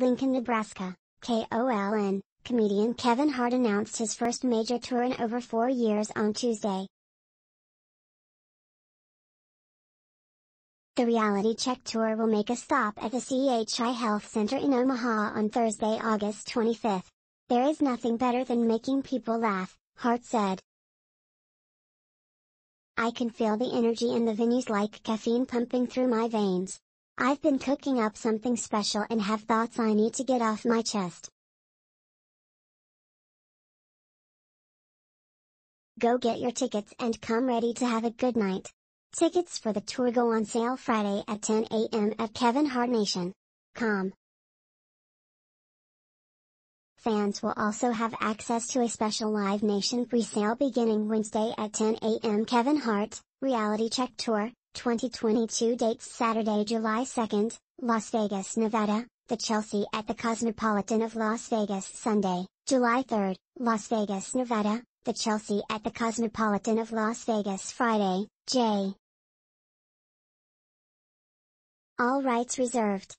Lincoln, Nebraska, KOLN, comedian Kevin Hart announced his first major tour in over 4 years on Tuesday. The Reality Check Tour will make a stop at the CHI Health Center in Omaha on Thursday, August 25. "There is nothing better than making people laugh," Hart said. "I can feel the energy in the venues like caffeine pumping through my veins. I've been cooking up something special and have thoughts I need to get off my chest. Go get your tickets and come ready to have a good night." Tickets for the tour go on sale Friday at 10 a.m. at KevinHartNation.com. Fans will also have access to a special Live Nation presale beginning Wednesday at 10 a.m. Kevin Hart, Reality Check Tour, 2022 dates: Saturday, July 2nd, Las Vegas, Nevada, The Chelsea at the Cosmopolitan of Las Vegas; Sunday, July 3rd, Las Vegas, Nevada, The Chelsea at the Cosmopolitan of Las Vegas; Friday, J. All rights reserved.